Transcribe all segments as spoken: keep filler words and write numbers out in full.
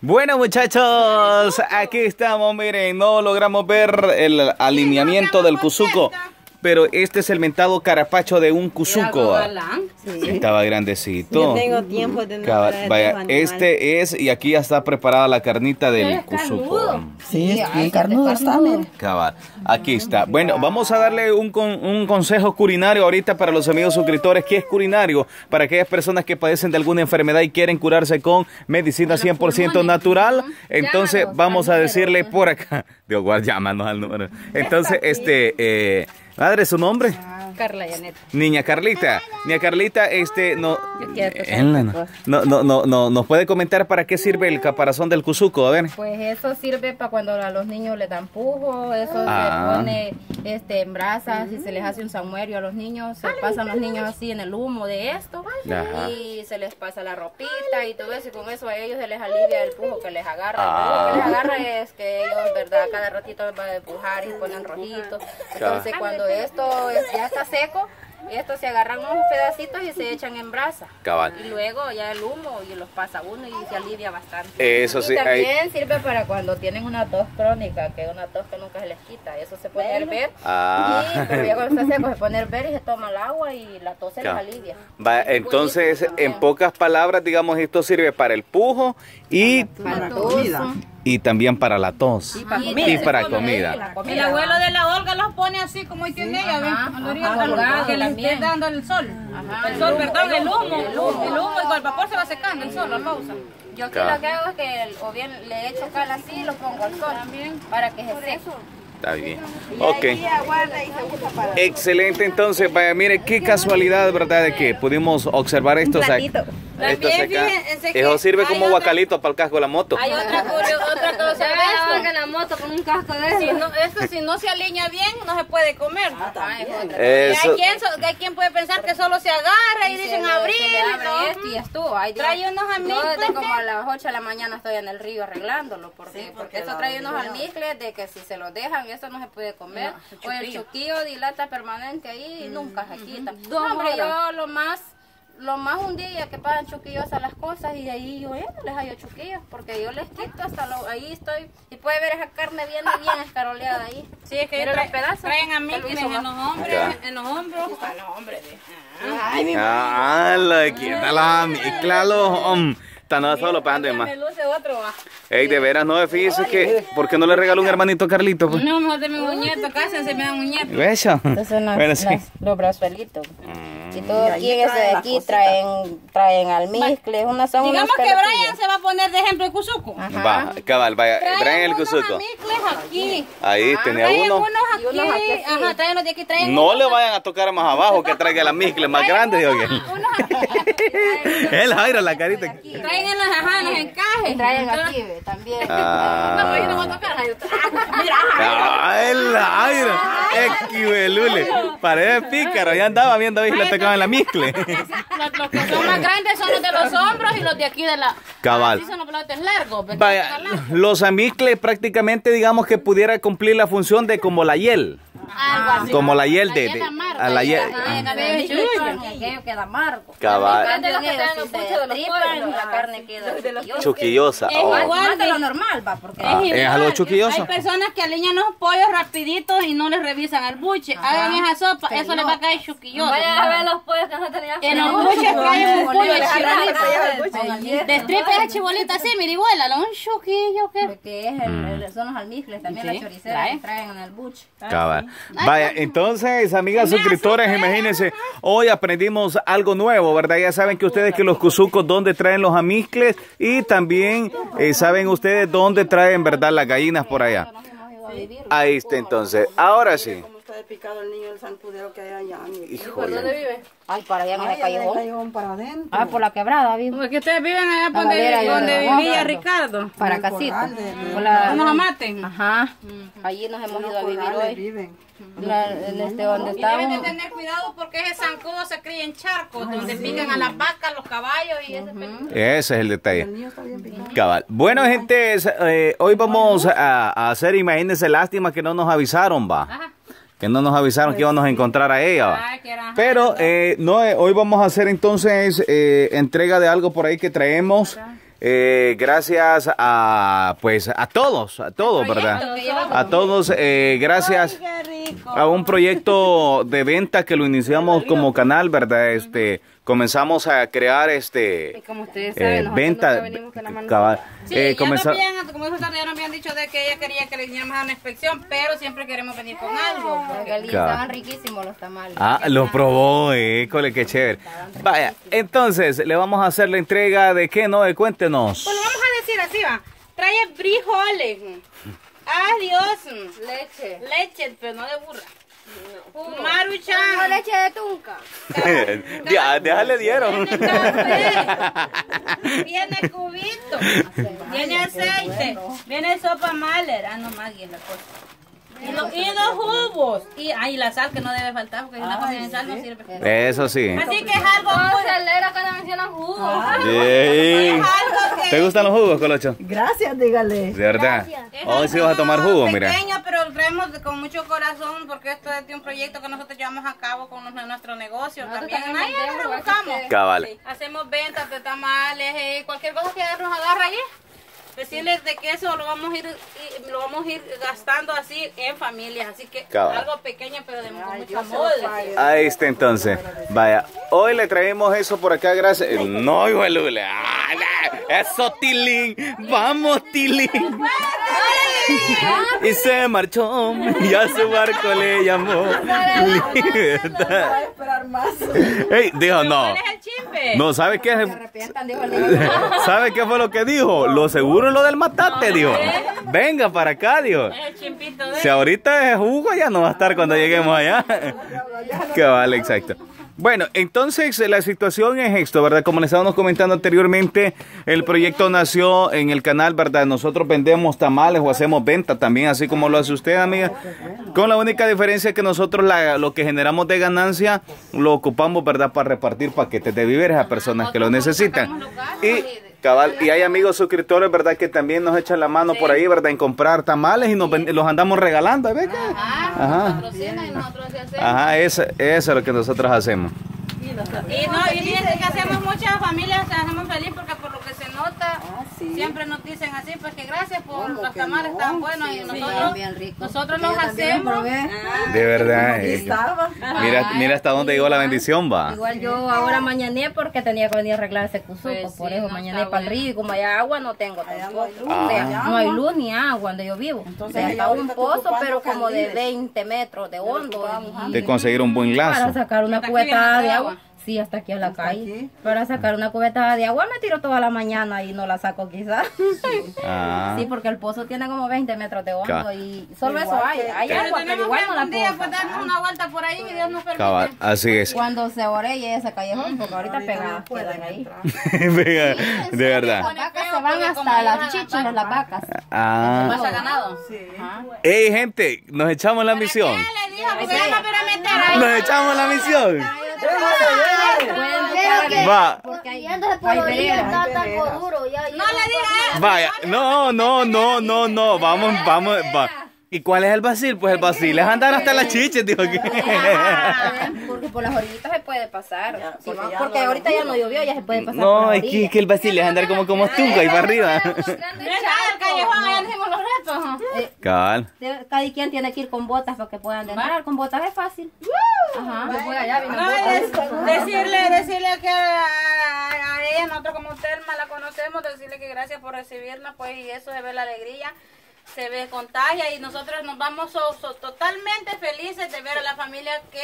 Bueno, muchachos, aquí estamos. Miren, no logramos ver el alineamiento del Cusuco, pero este es el mentado carapacho de un Cusuco. Sí. Estaba grandecito. Yo tengo tiempo de no Cada, vaya, este es, y aquí ya está preparada la carnita del Cusuco. Sí, es bien carnudo está, miren. Aquí está. Bueno, vamos a darle un, con, un consejo culinario ahorita para los amigos suscriptores. ¿Qué es culinario? Para aquellas personas que padecen de alguna enfermedad y quieren curarse con medicina cien por ciento natural. Entonces, vamos a decirle por acá. Dios guarda, llámanos al número. Entonces, este... Eh, madre, ¿su nombre? Ah, Carla Yanet. Niña Carlita. Niña Carlita, este, no, no, no, no, no, nos puede comentar para qué sirve el caparazón del Cusuco, a ver. Pues eso sirve para cuando a los niños les dan pujo, eso ah. se pone este, en brasas, si se les hace un samuerio a los niños, se pasan los niños así en el humo de esto, ajá, y se les pasa la ropita y todo eso, y con eso a ellos se les alivia el pujo que les agarra. Ah. Lo que les agarra es que ellos, verdad, cada ratito van a empujar y ponen rojitos, entonces ah. cuando esto es, ya está seco, estos se agarran unos pedacitos y se echan en brasa. Cabal. Y luego ya el humo y los pasa uno y se alivia bastante. Eso sí. Y también hay... sirve para cuando tienen una tos crónica, que es una tos que nunca se les quita. Eso se pone a hervir. Ah. Sí, pero ya cuando está seco se pone a hervir y se toma el agua y la tos se les alivia. Va, entonces, en pocas palabras, digamos, esto sirve para el pujo y para comida. Y también para la tos. Y para comida. Y para comida. El abuelo de la Olga los pone así como tiene ella, ¿ves? Que le esté dando el sol. Ajá, el sol, el humo, perdón, el humo. El humo, el humo, el humo y con el vapor se va secando el sol, lo usa. Yo aquí claro. lo que hago es que o bien le echo cal así y lo pongo al sol también para que se seque. Está bien. Ok. Excelente, entonces, vaya, mire qué casualidad, ¿verdad? De que pudimos observar estos aquí. También, fíjense que eso sirve como guacalito para el casco de la moto. Hay otra, curiosa, otra cosa de esto. La moto con un casco de eso. Si no, esto si no se alinea bien, no se puede comer. Ah, eso. Hay, quien, hay quien puede pensar que solo se agarra y, y dicen abrir. Y, esto y estuvo. Hay trae unos almizcles. Desde como a las ocho de la mañana estoy en el río arreglándolo. ¿Por qué? Sí, porque, porque esto trae unos almizcles de que si se los dejan, eso no se puede comer. No, o el chuquillo dilata permanente ahí y mm. nunca se quita. Mm-hmm. No, hombre, yo lo más... Lo más un día que pagan chuquillos a las cosas y de ahí yo eh, no les hallo chuquillos porque yo les quito hasta lo, ahí estoy y puede ver esa carne bien bien escaroleada ahí. Sí, es que traen, los pedazos, traen a mí en los hombros, en los hombros. En los hombros. Ay, mi ah, la quita la mezcla los hombros. Está nada solo pagando de más. Ey, de veras, no, fíjese que, ¿por qué no le regaló un hermanito Carlito? Pues? No, mejor de mi muñeto, casi se me da muñeto. ¿Eso? Entonces son las, bueno, sí. las, los brazuelitos. Mm. Y todos aquí, y traen, aquí traen, traen almizcles, vale. unas son Digamos unas que Brian se va a poner de ejemplo el Cusuco. Va, cabal, vaya, traen, traen el Cusuco. almizcles aquí. Ahí, ah, tenía traen uno. Aquí. Y unos aquí, ajá, traen los de aquí, traen No unos. le vayan a tocar más abajo, que traiga el almizcle más grande. Digo que. El Jairo, la carita. Traen los ajá, los encajes. Traen aquí, ve, también. No, pues no va a tocar, Jairo. Mira, Jairo. Ay, Jairo. Esquivelule. Parece pícaro. Ya andaba viendo ahí que le tocaban la mezcle. Los que son más grandes son los de los hombros y los de aquí de la. Cabal. Así son los pelotes largos. Vaya, los amizcles prácticamente, digamos que pudiera cumplir la función de como la hiel. Ah, ah, como la hiel de... A la hiel... queda amargo. Cabal. Chuquillosa. Es igual de lo normal, va, porque es algo chuquilloso. Hay personas que aliñan los pollos rapiditos y no les revisan el buche. Hagan esa sopa, eso les va a caer chuquilloso. Vayan a ver los pollos que no tenían... En los buches traen un pollo de chibolita. Destripa esa chibolita así, miribuela, un chuquillo que... Porque son los almizcles, también las choriceras que traen en el buche. Cabal. Vaya, entonces, amigas suscriptores, imagínense, hoy aprendimos algo nuevo, ¿verdad? Ya saben que ustedes que los Cusucos, ¿dónde traen los almizcles? Y también eh, saben ustedes dónde traen, ¿verdad? Las gallinas por allá. Ahí está entonces, ahora sí. De picado el niño del santudero que hay allá. ¿Y por dónde vive? Ay, para allá en el callejón. Para adentro. Ah, por la quebrada, vive. Porque ustedes viven allá por donde, donde vivía Ricardo. Para casita. No nos maten. Ajá. Allí nos hemos ido a vivir hoy. Y deben de tener cuidado porque ese zancudo se cría en charcos, donde pican a las vacas, los caballos y ese peligro. Ese es el detalle. El niño está bien picado. Cabal. Bueno, gente, eh, hoy vamos a, a hacer, imagínense, lástima que no nos avisaron, va. Ajá. Que no nos avisaron que íbamos a encontrar a ella. Pero eh, no, eh, hoy vamos a hacer entonces eh, entrega de algo por ahí que traemos. Eh, gracias a, pues, a todos, a todos, ¿verdad? A todos, eh, gracias a un proyecto de venta que lo iniciamos como canal, ¿verdad? Este, comenzamos a crear, este, como ustedes saben, eh, venta, cabal. Sí, eh, ya comenzar... no habían, como dijo Tania, nos habían dicho de que ella quería que le hiciéramos una inspección, pero siempre queremos venir con algo. Porque estaban riquísimos los tamales. Ah, lo probó, école, eh, qué chévere. Vaya, entonces, le vamos a hacer la entrega de qué, ¿no? De cuéntenos. Pues lo vamos a decir así, va. Trae frijoles. Adiós. Leche. Leche, pero no de burra. No. Maruchan. No, leche de tunca. Ya, déjale dieron. Viene café. Viene cubito. Viene aceite. Viene sopa Maler. Ah, no, Maggie es la cosa. Y los jugos. Y, ah, y la sal que no debe faltar porque si la cocina en sal no sirve. Eso sí. Así que es algo muy celera cuando mencionan jugos. ¿Te gustan los jugos, Colocho? Gracias, dígale. De verdad. Hoy sí vas a tomar jugo, mira. Pero traemos con mucho corazón porque esto es de un proyecto que nosotros llevamos a cabo con nuestro negocio. Nosotros también, también ahí nos lo buscamos. Cabal. Sí. Hacemos ventas de tamales, eh, cualquier cosa que nos agarra ahí. Decirles de que eso lo vamos a ir, lo vamos a ir gastando así en familias. Así que cabal, algo pequeño pero de ay, mucho amor. Ahí está entonces. Vaya, hoy le traemos eso por acá, gracias. No, hijo de Lula. Eso, Tilín. Vamos, Tilín. Y se marchó y a su barco le llamó Libertad. Ey, dijo no. No, ¿sabe qué? ¿Sabe qué fue lo que dijo? Lo seguro es lo del matate, dijo. Venga para acá, dijo. Si ahorita es jugo, ya no va a estar cuando lleguemos allá. Que vale, exacto. Bueno, entonces la situación es esto, ¿verdad? Como les estábamos comentando anteriormente, el proyecto nació en el canal, ¿verdad? Nosotros vendemos tamales o hacemos venta también, así como lo hace usted, amiga. Con la única diferencia que nosotros la, lo que generamos de ganancia lo ocupamos, ¿verdad? Para repartir paquetes de víveres a personas que lo necesitan. Y... cabal. Y hay amigos suscriptores, ¿verdad? Que también nos echan la mano, sí, por ahí, ¿verdad? En comprar tamales y nos ven, los andamos regalando, ¿ves? Ajá, ajá. Y nosotros hacemos. Ajá, eso, eso es lo que nosotros hacemos. Y, nosotros y no, y fíjense que hacemos muchas familias, las hacemos feliz porque por lo que se nota, ah, sí, siempre nos dicen así, pues que gracias por los tamales no, tan buenos, sí, y nosotros, sí, nosotros los hacemos. Ah, de verdad. Mira, mira hasta dónde llegó la bendición, va. Igual yo ahora mañané porque tenía que venir a arreglar ese Cusuco, pues por sí, eso no mañané para el río, como allá agua no tengo. Tampoco. Ah. No hay luz ni agua donde yo vivo. Entonces está un pozo, pero como de veinte metros de hondo. De conseguir un buen lazo. Para sacar una cubeta de agua. Sí, hasta aquí a la hasta calle. Aquí. Para sacar una cubeta de agua me tiro toda la mañana y no la saco quizás. Sí, ah, sí, porque el pozo tiene como veinte metros de hondo, claro, y solo igual eso hay. Hay pero agua, pero igual no la puedo sacar. Darnos una vuelta por ahí, que Dios nos permite. Cabal, así es. Cuando se orelle ese callejón, porque ahorita pegadas quedan ahí. Venga, sí, de verdad. Se van hasta las chichas de las vacas. Ah. ¿Más ha ganado? Sí. Ey, gente, nos echamos la misión. Nos echamos la misión. Va. Vaya, no, no, no, no, no. Vamos, vamos, va. ¿Y cuál es el vacil? Pues el vacil es andar hasta las chiches, digo. Porque por las orillitas se puede pasar. Sí, porque, porque ahorita ya no llovió, ya se puede pasar. No, es que, que el vacil es andar como como tunca y para arriba. Eh, Cal. Cada quien tiene que ir con botas para que puedan entrar. Con botas es fácil. Ajá. No, allá, no, de, decirle, decirle que a, a ella, nosotros como Telma la conocemos, decirle que gracias por recibirnos, pues, y eso se ve la alegría, se ve contagia y nosotros nos vamos so, so, totalmente felices de ver a la familia que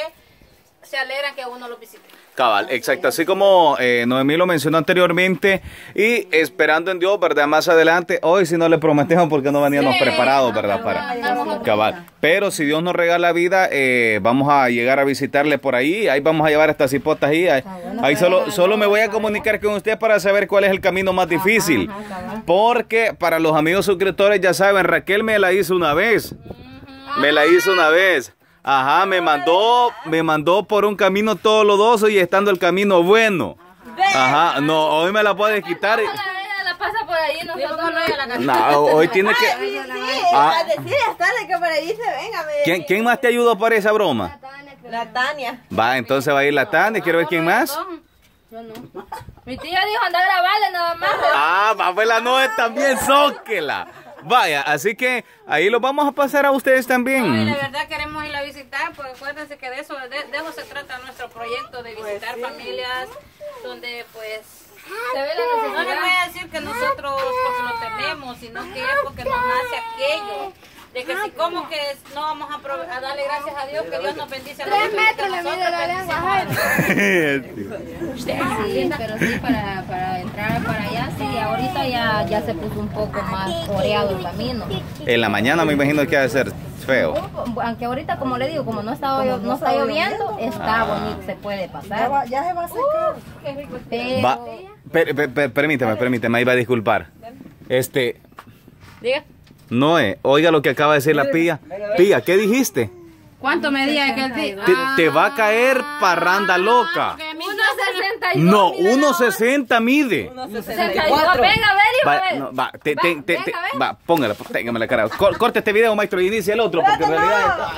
se alegra que uno lo visite. Cabal, exacto, así como eh, Noemí lo mencionó anteriormente y esperando en Dios, ¿verdad? Más adelante, hoy si no le prometemos porque no veníamos sí, preparados, ¿verdad? Para cabal, pero si Dios nos regala vida, eh, vamos a llegar a visitarle por ahí, ahí vamos a llevar estas cipotas ahí, ahí, ahí solo, solo me voy a comunicar con usted para saber cuál es el camino más difícil, porque para los amigos suscriptores ya saben, Raquel me la hizo una vez, me la hizo una vez. Ajá, me mandó, me mandó por un camino todo lodoso y estando el camino bueno. Ajá, no, hoy me la puedes quitar. Pasa por ahí, nosotros no, no, hoy tiene que... Ay, sí, ah, decir hasta que por ahí se venga. ¿Quién, ¿Quién más te ayudó para esa broma? La Tania. Va, entonces va a ir la Tania, quiero ver quién más. Yo no. Mi tía dijo anda a grabarle nada más. Ah, Papuela no es también, sóquela. Vaya, así que ahí lo vamos a pasar a ustedes también. No, y la verdad queremos ir a visitar, pues acuérdense que de eso, de, de eso se trata nuestro proyecto, de visitar pues, sí. familias donde pues... No les voy a decir que nosotros pues, lo tenemos, sino que es porque nos nace aquello. De que si como que no vamos a, a darle gracias a Dios, que Dios nos bendice a nosotros. Tres metros le mide la lengua. Sí, pero sí, para, para entrar para allá, sí, ahorita ya, ya se puso un poco más oreado el camino. En la mañana me imagino que ha de ser feo. Aunque ahorita, como le digo, como no está, no no está lloviendo, está ah. bonito, se puede pasar. Ya, va, ya se va a secar. Uh, pero... va, per, per, per, permíteme, permíteme, ahí va a disculpar. Este... Diga. Noé, oiga lo que acaba de decir la Pía. Pía, ¿qué dijiste? ¿Cuánto medía aquel día? Te, te va a caer parranda loca. uno sesenta y dos. No, uno sesenta mide. uno sesenta y cuatro. Venga, a ver, hijo. Va, póngala, téngame la cara. Corta este video, maestro, y inicia el otro, porque en realidad...